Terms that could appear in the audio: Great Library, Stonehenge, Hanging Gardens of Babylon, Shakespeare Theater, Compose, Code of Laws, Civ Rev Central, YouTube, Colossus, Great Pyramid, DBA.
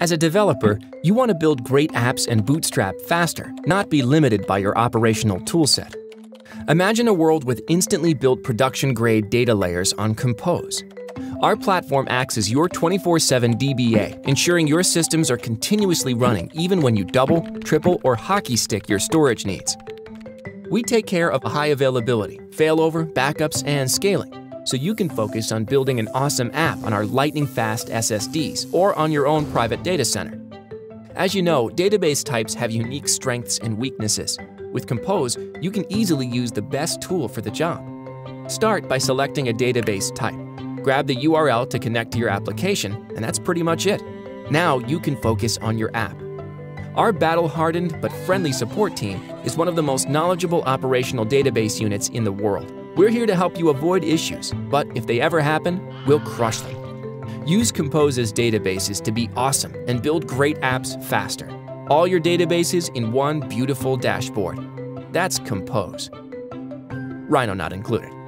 As a developer, you want to build great apps and bootstrap faster, not be limited by your operational toolset. Imagine a world with instantly built production-grade data layers on Compose. Our platform acts as your 24/7 DBA, ensuring your systems are continuously running even when you double, triple, or hockey stick your storage needs. We take care of high availability, failover, backups, and scaling, so you can focus on building an awesome app on our lightning-fast SSDs or on your own private data center. As you know, database types have unique strengths and weaknesses. With Compose, you can easily use the best tool for the job. Start by selecting a database type. Grab the URL to connect to your application, and that's pretty much it. Now you can focus on your app. Our battle-hardened but friendly support team is one of the most knowledgeable operational database units in the world. We're here to help you avoid issues, but if they ever happen, we'll crush them. Use Compose's databases to be awesome and build great apps faster. All your databases in one beautiful dashboard. That's Compose. Rhino not included.